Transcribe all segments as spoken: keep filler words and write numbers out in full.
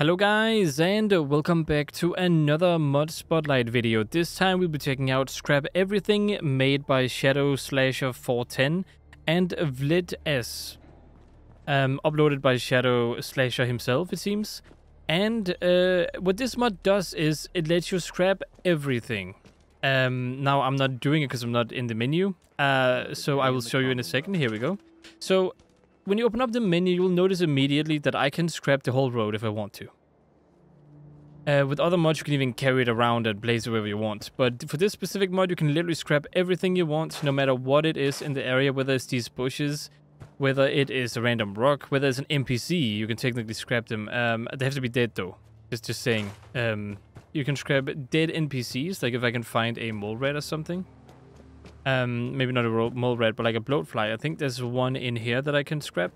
Hello guys, and welcome back to another mod spotlight video. This time we'll be checking out Scrap Everything made by Shadow Slasher four ten and Vlid S, um, uploaded by Shadow Slasher himself, it seems. And uh, what this mod does is it lets you scrap everything. Um, now I'm not doing it because I'm not in the menu, uh, so I will show you in a second. Here we go. So when you open up the menu, you'll notice immediately that I can scrap the whole road if I want to. Uh, with other mods, you can even carry it around and blaze it wherever you want. But for this specific mod, you can literally scrap everything you want, no matter what it is in the area, whether it's these bushes, whether it is a random rock, whether it's an N P C, you can technically scrap them. Um, they have to be dead, though. It's just saying. Um, you can scrap dead N P Cs, like if I can find a mole rat or something. Um, maybe not a mole rat, but like a bloatfly. I think there's one in here that I can scrap.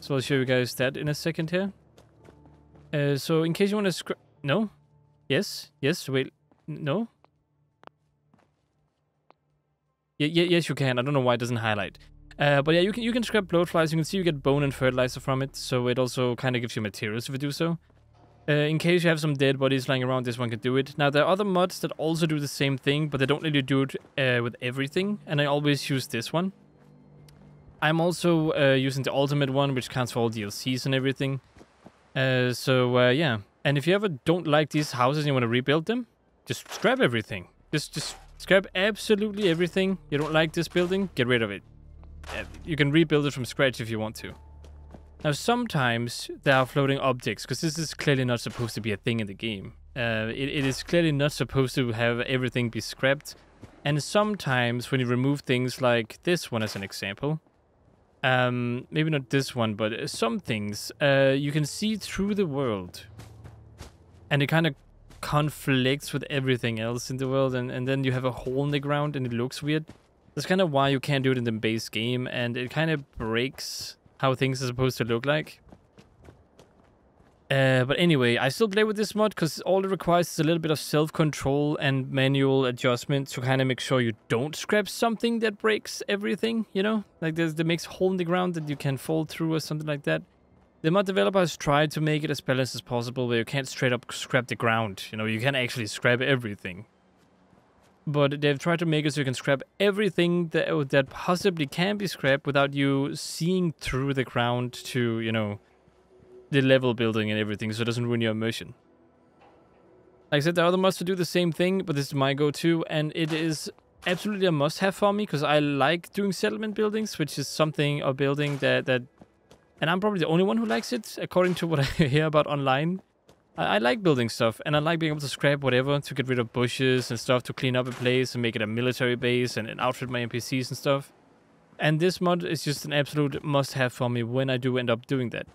So I'll show you guys that in a second here. Uh, so in case you want to scrap... No? Yes? Yes? Wait. No? Yeah, yeah, yes, you can. I don't know why it doesn't highlight. Uh, but yeah, you can you can scrap bloatflies. You can see you get bone and fertilizer from it. So it also kind of gives you materials if you do so. Uh, in case you have some dead bodies lying around, this one can do it. Now, there are other mods that also do the same thing, but they don't really do it uh, with everything, and I always use this one. I'm also uh, using the ultimate one, which counts for all D L Cs and everything. Uh, so, uh, yeah. And if you ever don't like these houses and you want to rebuild them, just scrap everything. Just, just scrap absolutely everything. You don't like this building, get rid of it. Uh, you can rebuild it from scratch if you want to. Now, sometimes there are floating objects, because this is clearly not supposed to be a thing in the game. Uh, it, it is clearly not supposed to have everything be scrapped. And sometimes when you remove things like this one as an example, um, maybe not this one, but some things, uh, you can see through the world. And it kind of conflicts with everything else in the world, and, and then you have a hole in the ground and it looks weird. That's kind of why you can't do it in the base game, and it kind of breaks how things are supposed to look like. Uh, but anyway, I still play with this mod because all it requires is a little bit of self-control and manual adjustment to kind of make sure you don't scrap something that breaks everything, you know? Like there's, that makes a hole in the ground that you can fall through or something like that. The mod developers tried to make it as balanced as possible where you can't straight up scrap the ground, you know? You can't actually scrap everything. But they've tried to make it so you can scrap everything that, that possibly can be scrapped without you seeing through the ground to, you know, the level building and everything, so it doesn't ruin your immersion. Like I said, there are other mods to do the same thing, but this is my go-to, and it is absolutely a must-have for me, because I like doing settlement buildings, which is something, a building that, that... And I'm probably the only one who likes it, according to what I hear about online. I like building stuff, and I like being able to scrap whatever to get rid of bushes and stuff, to clean up a place and make it a military base and, and outfit my N P Cs and stuff. And this mod is just an absolute must-have for me when I do end up doing that.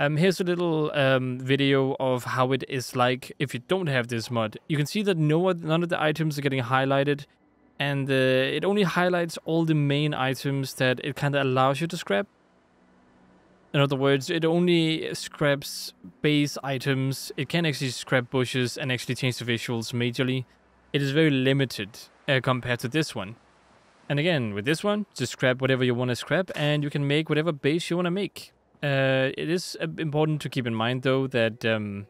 Um, here's a little um, video of how it is like if you don't have this mod. You can see that no, none of the items are getting highlighted, and uh, it only highlights all the main items that it kind of allows you to scrap. In other words, it only scraps base items. It can actually scrap bushes and actually change the visuals majorly. It is very limited uh, compared to this one. And again, with this one, just scrap whatever you want to scrap, and you can make whatever base you want to make. Uh, it is uh, important to keep in mind, though, that um,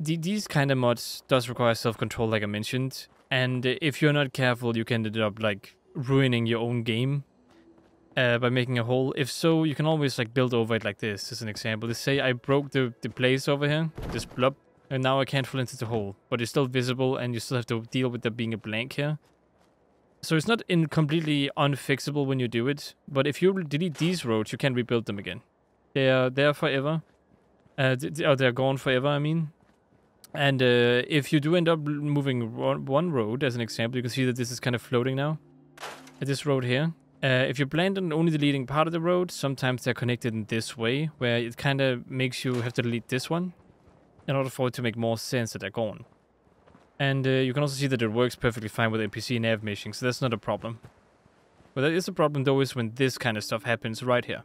the, these kind of mods does require self-control, like I mentioned. And if you're not careful, you can end up like ruining your own game. Uh, by making a hole. If so, you can always like build over it like this, as an example. Let's say I block the, the place over here, this blob, and now I can't fall into the hole. But it's still visible, and you still have to deal with there being a blank here. So it's not in completely unfixable when you do it, but if you delete these roads, you can rebuild them again. They are there forever. Uh, they're they're gone forever, I mean. And uh, if you do end up moving one road, as an example, you can see that this is kind of floating now. This road here. Uh, if you plan on only deleting part of the road, sometimes they're connected in this way, where it kind of makes you have to delete this one in order for it to make more sense that they're gone. And uh, you can also see that it works perfectly fine with N P C nav meshing, so that's not a problem. What that is a problem, though, is when this kind of stuff happens right here.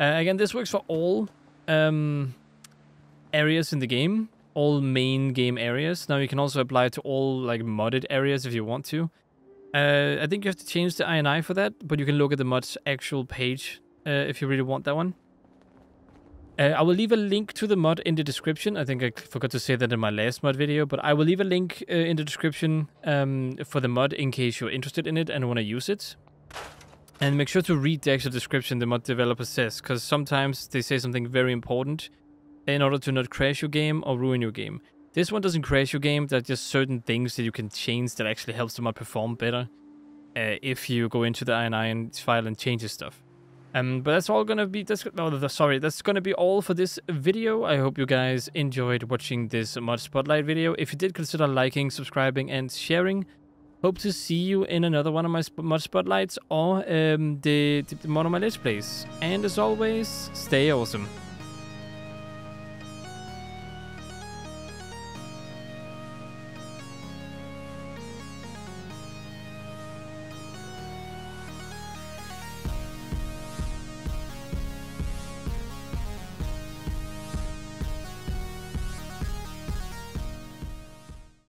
Uh, again, this works for all um, areas in the game, all main game areas. Now you can also apply it to all like modded areas if you want to. Uh, I think you have to change the I N I for that, but you can look at the mod's actual page uh, if you really want that one. Uh, I will leave a link to the mod in the description. I think I forgot to say that in my last mod video, but I will leave a link uh, in the description um, for the mod in case you're interested in it and want to use it. And make sure to read the actual description the mod developer says, because sometimes they say something very important in order to not crash your game or ruin your game. This one doesn't crash your game. There are just certain things that you can change that actually helps the mod perform better uh, if you go into the I N I file and change stuff. Um, but that's all gonna be. That's, oh, sorry, that's gonna be all for this video. I hope you guys enjoyed watching this mod spotlight video. If you did, consider liking, subscribing, and sharing. Hope to see you in another one of my sp mod spotlights or um, the, the, the mod of my Let's Plays. And as always, stay awesome.